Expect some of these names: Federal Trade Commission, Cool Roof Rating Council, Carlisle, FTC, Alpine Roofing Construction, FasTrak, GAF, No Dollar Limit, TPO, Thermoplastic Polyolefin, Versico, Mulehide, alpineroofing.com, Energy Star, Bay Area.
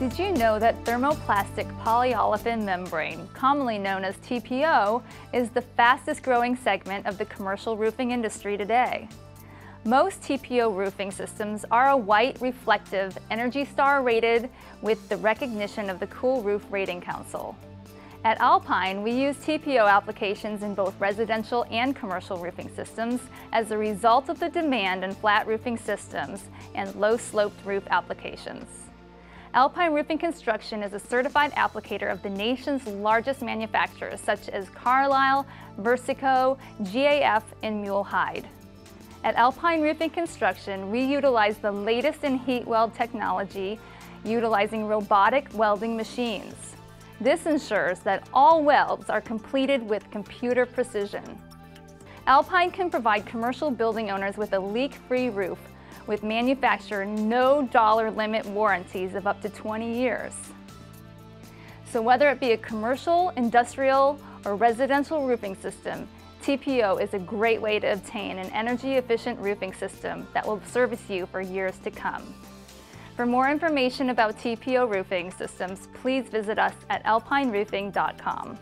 Did you know that thermoplastic polyolefin membrane, commonly known as TPO, is the fastest growing segment of the commercial roofing industry today? Most TPO roofing systems are a white, reflective, Energy Star rated with the recognition of the Cool Roof Rating Council. At Alpine, we use TPO applications in both residential and commercial roofing systems as a result of the demand in flat roofing systems and low-sloped roof applications. Alpine Roofing Construction is a certified applicator of the nation's largest manufacturers such as Carlisle, Versico, GAF, and Mulehide. At Alpine Roofing Construction, we utilize the latest in heat weld technology utilizing robotic welding machines. This ensures that all welds are completed with computer precision. Alpine can provide commercial building owners with a leak-free roof with manufacturer no dollar limit warranties of up to 20 years. So whether it be a commercial, industrial, or residential roofing system, TPO is a great way to obtain an energy-efficient roofing system that will service you for years to come. For more information about TPO roofing systems, please visit us at alpineroofing.com.